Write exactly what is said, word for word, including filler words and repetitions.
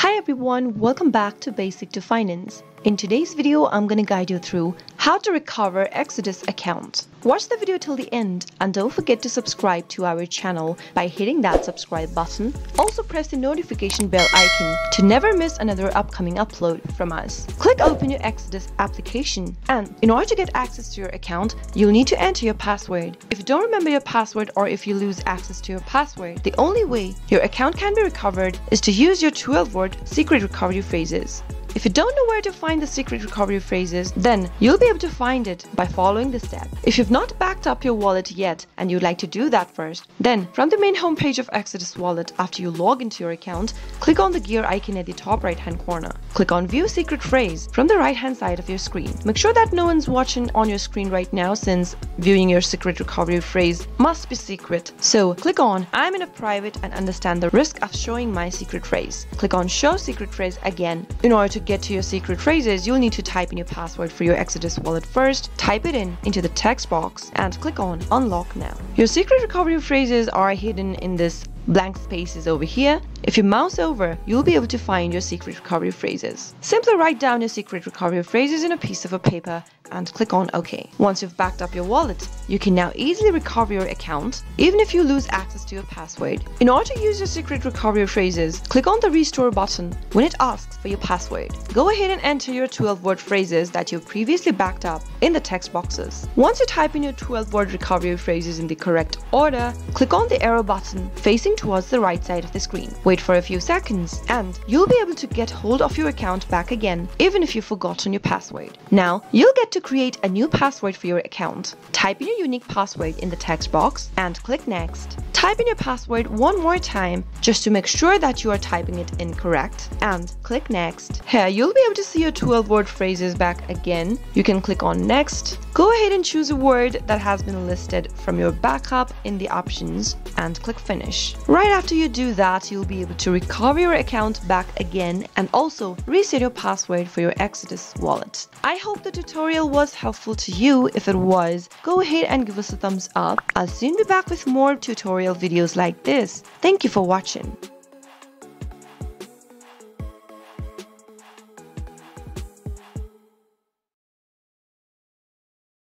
Hi everyone, welcome back to Basic to Finance. In today's video, I'm going to guide you through how to recover Exodus account. Watch the video till the end and don't forget to subscribe to our channel by hitting that subscribe button. Also press the notification bell icon to never miss another upcoming upload from us. Click open your Exodus application, and in order to get access to your account, you'll need to enter your password. If you don't remember your password or if you lose access to your password, the only way your account can be recovered is to use your twelve word secret recovery phrases. If you don't know where to find the secret recovery phrases, then you'll be able to find it by following this step. If you've not backed up your wallet yet and you'd like to do that first, then from the main homepage of Exodus Wallet, after you log into your account, click on the gear icon at the top right hand corner. Click on View Secret Phrase from the right hand side of your screen. Make sure that no one's watching on your screen right now, since viewing your secret recovery phrase must be secret. So click on I'm in a private and understand the risk of showing my secret phrase. Click on Show Secret Phrase again. In order to get to your secret phrases, you'll need to type in your password for your Exodus wallet first. Type it in into the text box and click on Unlock Now. Your secret recovery phrases are hidden in this blank spaces over here. If you mouse over, you'll be able to find your secret recovery phrases. Simply write down your secret recovery phrases in a piece of a paper and click on OK. Once you've backed up your wallet, you can now easily recover your account, even if you lose access to your password. In order to use your secret recovery phrases, click on the Restore button when it asks for your password. Go ahead and enter your twelve word phrases that you previously backed up in the text boxes. Once you type in your twelve word recovery phrases in the correct order, click on the arrow button facing towards the right side of the screen. Wait for a few seconds, and you'll be able to get hold of your account back again, even if you've forgotten your password. Now, you'll get to To create a new password for your account. Type in your unique password in the text box and click Next. Type in your password one more time just to make sure that you are typing it incorrect, and click Next. Here you'll be able to see your twelve word phrases back again. You can click on Next. Go ahead and choose a word that has been listed from your backup in the options and click Finish. Right after you do that, you'll be able to recover your account back again and also reset your password for your Exodus wallet. I hope the tutorial was helpful to you. If it was, go ahead and give us a thumbs up. I'll soon be back with more tutorial videos like this. Thank you for watching.